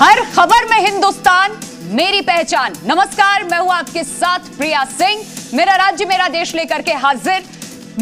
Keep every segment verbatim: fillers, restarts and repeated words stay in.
हर खबर में हिंदुस्तान मेरी पहचान। नमस्कार, मैं हूं आपके साथ प्रिया सिंह। मेरा राज्य मेरा देश लेकर के हाजिर।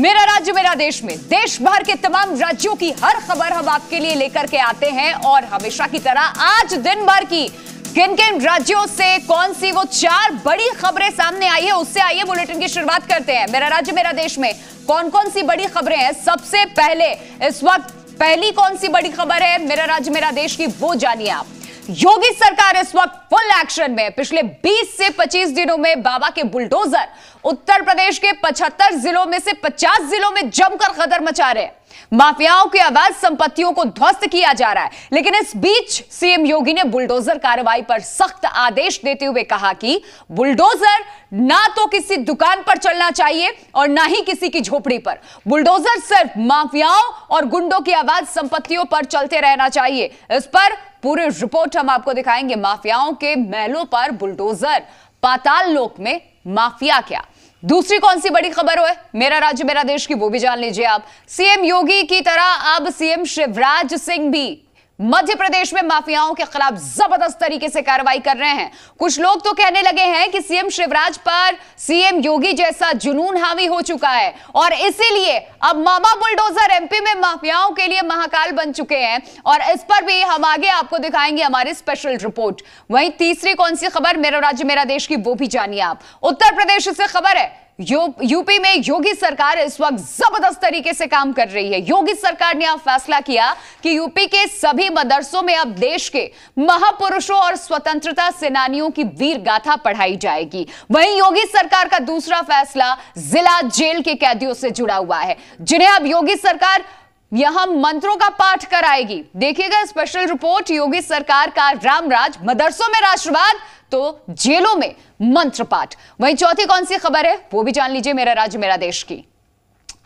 मेरा राज्य मेरा देश में देश भर के तमाम राज्यों की हर खबर हम आपके लिए लेकर के आते हैं और हमेशा की तरह आज दिन भर की किन किन राज्यों से कौन सी वो चार बड़ी खबरें सामने आई है उससे आइए बुलेटिन की शुरुआत करते हैं। मेरा राज्य मेरा देश में कौन कौन सी बड़ी खबरें हैं, सबसे पहले इस वक्त पहली कौन सी बड़ी खबर है मेरा राज्य मेरा देश की, वो जानिए आप। योगी सरकार इस वक्त फुल एक्शन में। पिछले बीस से पच्चीस दिनों में बाबा के बुलडोजर उत्तर प्रदेश के पचहत्तर जिलों में से पचास जिलों में जमकर खतर मचा रहे हैं। माफियाओं की अवैध संपत्तियों को ध्वस्त किया जा रहा है। लेकिन इस बीच सीएम योगी ने बुलडोजर कार्रवाई पर सख्त आदेश देते हुए कहा कि बुलडोजर ना तो किसी दुकान पर चलना चाहिए और ना ही किसी की झोपड़ी पर। बुलडोजर सिर्फ माफियाओं और गुंडों की अवैध संपत्तियों पर चलते रहना चाहिए। इस पर पूरी रिपोर्ट हम आपको दिखाएंगे। माफियाओं के महलों पर बुलडोजर, पाताल लोक में माफिया क्या। दूसरी कौन सी बड़ी खबर हो है मेरा राज्य मेरा देश की, वो भी जान लीजिए आप। सीएम योगी की तरह अब सीएम शिवराज सिंह भी मध्य प्रदेश में माफियाओं के खिलाफ जबरदस्त तरीके से कार्रवाई कर रहे हैं। कुछ लोग तो कहने लगे हैं कि सीएम शिवराज पर सीएम योगी जैसा जुनून हावी हो चुका है और इसीलिए अब मामा बुलडोजर एमपी में माफियाओं के लिए महाकाल बन चुके हैं और इस पर भी हम आगे आपको दिखाएंगे हमारी स्पेशल रिपोर्ट। वहीं तीसरी कौन सी खबर मेरा राज्य मेरा देश की, वो भी जानिए आप। उत्तर प्रदेश से खबर है, यो, यूपी में योगी सरकार इस वक्त जबरदस्त तरीके से काम कर रही है। योगी सरकार ने अब फैसला किया कि यूपी के सभी मदरसों में अब देश के महापुरुषों और स्वतंत्रता सेनानियों की वीर गाथा पढ़ाई जाएगी। वहीं योगी सरकार का दूसरा फैसला जिला जेल के कैदियों से जुड़ा हुआ है, जिन्हें अब योगी सरकार यहां मंत्रों का पाठ कराएगी। देखिएगा स्पेशल रिपोर्ट, योगी सरकार का रामराज, मदरसों में राष्ट्रवाद तो जेलों में मंत्र पाठ। वहीं चौथी कौन सी खबर है वो भी जान लीजिए मेरा राज्य मेरा देश की।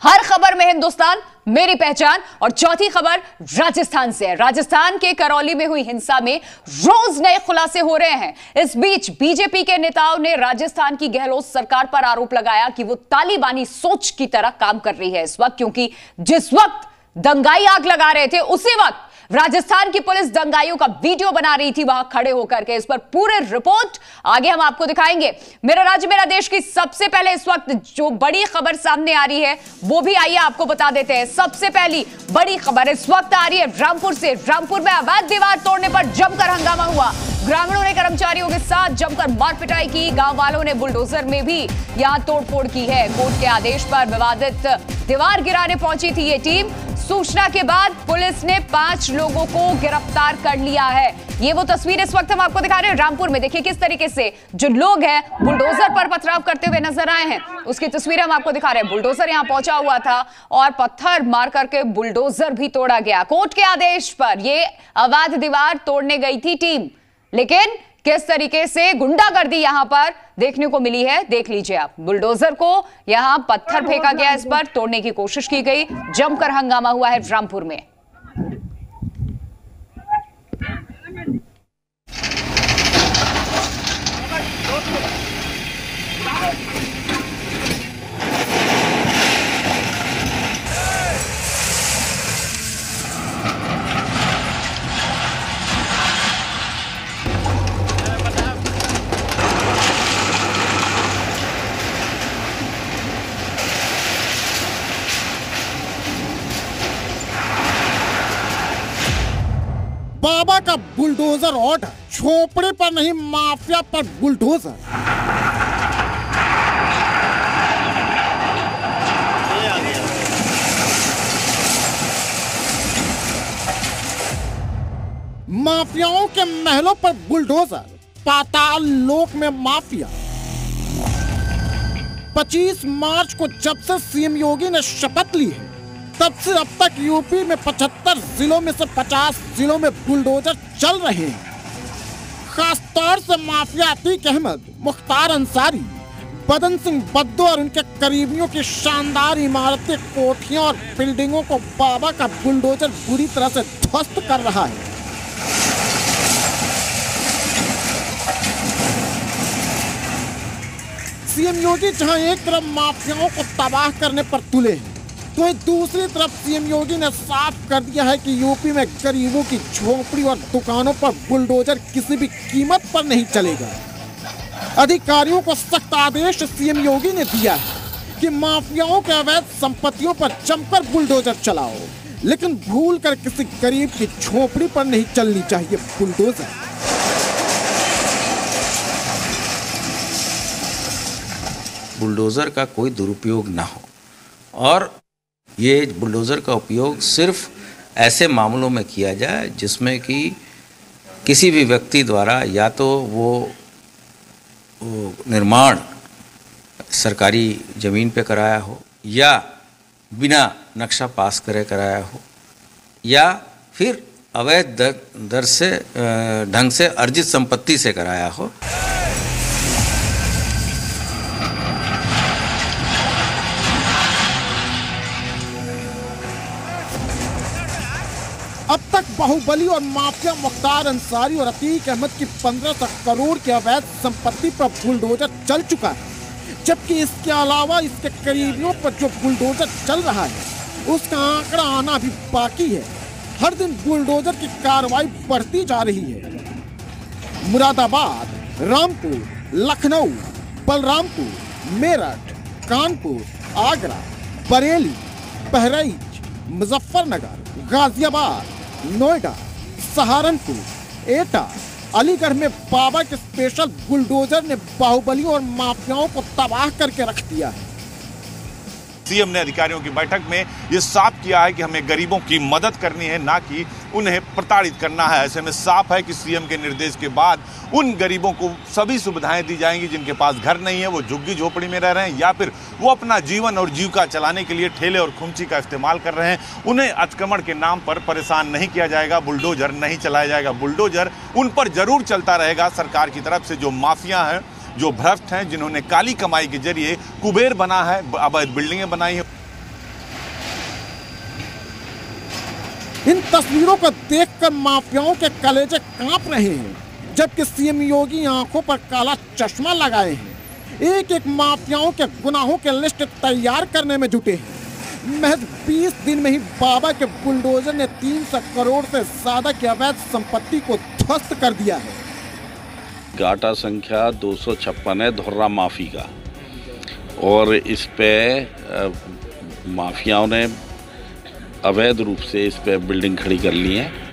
हर खबर में हिंदुस्तान मेरी पहचान। और चौथी खबर राजस्थान से है। राजस्थान के करौली में हुई हिंसा में रोज नए खुलासे हो रहे हैं। इस बीच बीजेपी के नेताओं ने राजस्थान की गहलोत सरकार पर आरोप लगाया कि वो तालिबानी सोच की तरह काम कर रही है इस वक्त, क्योंकि जिस वक्त दंगाई आग लगा रहे थे उसी वक्त राजस्थान की पुलिस दंगाइयों का वीडियो बना रही थी वहां खड़े होकर के। इस पर पूरी रिपोर्ट आगे हम आपको दिखाएंगे। मेरा राज्य मेरा देश की सबसे पहले इस वक्त जो बड़ी खबर सामने आ रही है वो भी आइए आपको बता देते हैं। सबसे पहली बड़ी खबर इस वक्त आ रही है रामपुर से। रामपुर में अवैध दीवार तोड़ने पर जमकर हंगामा हुआ। ग्रामीणों ने कर्मचारियों के साथ जमकर मारपिटाई की। गांव वालों ने बुलडोजर में भी यहां तोड़फोड़ की है। कोर्ट के आदेश पर विवादित दीवार गिराने पहुंची थी ये टीम। सूचना के बाद पुलिस ने पांच लोगों को गिरफ्तार कर लिया है। ये वो तस्वीर इस वक्त हम आपको दिखा रहे हैं रामपुर में। देखिए किस तरीके से जो लोग हैं बुलडोजर पर पथराव करते हुए नजर आए हैं, उसकी तस्वीर हम आपको दिखा रहे हैं। बुलडोजर यहां पहुंचा हुआ था और पत्थर मार करके बुलडोजर भी तोड़ा गया। कोर्ट के आदेश पर यह अवैध दीवार तोड़ने गई थी टीम, लेकिन किस तरीके से गुंडागर्दी यहां पर देखने को मिली है देख लीजिए आप। बुलडोजर को यहां पत्थर फेंका गया, इस पर तोड़ने की कोशिश की गई। जमकर हंगामा हुआ है रामपुर में। बाबा का बुलडोजर हॉट, झोपड़े पर नहीं माफिया पर बुलडोजर। माफियाओं के महलों पर बुलडोजर, पाताल लोक में माफिया। पच्चीस मार्च को जब से सीएम योगी ने शपथ ली है तब से अब तक यूपी में पचहत्तर जिलों में से पचास जिलों में बुलडोजर चल रहे हैं। खासतौर से माफिया अतीक अहमद, मुख्तार अंसारी, बदन सिंह बद्दू और उनके करीबियों की शानदार इमारतें, कोठियां और बिल्डिंगों को बाबा का बुलडोजर बुरी तरह से ध्वस्त कर रहा है। सीएम योगी जहां एक तरफ माफियाओं को तबाह करने पर तुले हैं वहीं दूसरी तरफ सीएम योगी ने साफ कर दिया है कि यूपी में गरीबों की झोपड़ी और दुकानों पर बुलडोजर किसी भी कीमत पर नहीं चलेगा। अधिकारियों को सख्त आदेश सीएम योगी ने दिया है कि माफियाओं के अवैध संपत्तियों पर जमकर बुलडोजर चलाओ, लेकिन भूल कर किसी गरीब की झोपड़ी पर नहीं चलनी चाहिए बुलडोजर। बुलडोज़र का कोई दुरुपयोग ना हो और ये बुलडोज़र का उपयोग सिर्फ ऐसे मामलों में किया जाए जिसमें कि किसी भी व्यक्ति द्वारा या तो वो, वो निर्माण सरकारी ज़मीन पे कराया हो या बिना नक्शा पास करे कराया हो या फिर अवैध दर से ढंग से अर्जित संपत्ति से कराया हो। अब तक बाहुबली और माफिया मुख्तार अंसारी और अतीक अहमद की पंद्रह करोड़ की अवैध संपत्ति पर बुलडोजर चल चुका है, जबकि इसके अलावा इसके करीबियों पर जो बुलडोजर चल रहा है उसका आंकड़ा आना भी बाकी है। हर दिन बुलडोजर की कार्रवाई बढ़ती जा रही है। मुरादाबाद, रामपुर, लखनऊ, बलरामपुर, मेरठ, कानपुर, आगरा, बरेली, बहराइच, मुजफ्फरनगर, गाजियाबाद, नोएडा, सहारनपुर, एटा, अलीगढ़ में बाबा के स्पेशल बुलडोजर ने बाहुबली और माफियाओं को तबाह करके रख दिया है। सीएम ने अधिकारियों की बैठक में ये साफ किया है कि हमें गरीबों की मदद करनी है, ना कि उन्हें प्रताड़ित करना है। ऐसे में साफ है कि सीएम के निर्देश के बाद उन गरीबों को सभी सुविधाएं दी जाएंगी जिनके पास घर नहीं है, वो झुग्गी झोपड़ी में रह रहे हैं या फिर वो अपना जीवन और जीविका चलाने के लिए ठेले और खुमची का इस्तेमाल कर रहे हैं। उन्हें अतिक्रमण के नाम पर परेशान नहीं किया जाएगा, बुलडोजर नहीं चलाया जाएगा। बुलडोजर उन पर जरूर चलता रहेगा सरकार की तरफ से जो माफिया हैं, जो भ्रष्ट हैं, जिन्होंने काली कमाई के जरिए कुबेर बना है, अवैध बिल्डिंगें बनाई हैं। इन तस्वीरों को देखकर माफियाओं के कलेजे कांप रहे हैं, जबकि सीएम योगी आंखों पर काला चश्मा लगाए हैं। एक एक माफियाओं के गुनाहों के लिस्ट तैयार करने में जुटे हैं। महज बीस दिन में ही बाबा के बुलडोजर ने तीन सौ करोड़ से ज्यादा की अवैध संपत्ति को ध्वस्त कर दिया है। गाटा संख्या दो सौ छप्पन है धुर्रा माफ़ी का, और इस पे माफियाओं ने अवैध रूप से इस पे बिल्डिंग खड़ी कर ली है।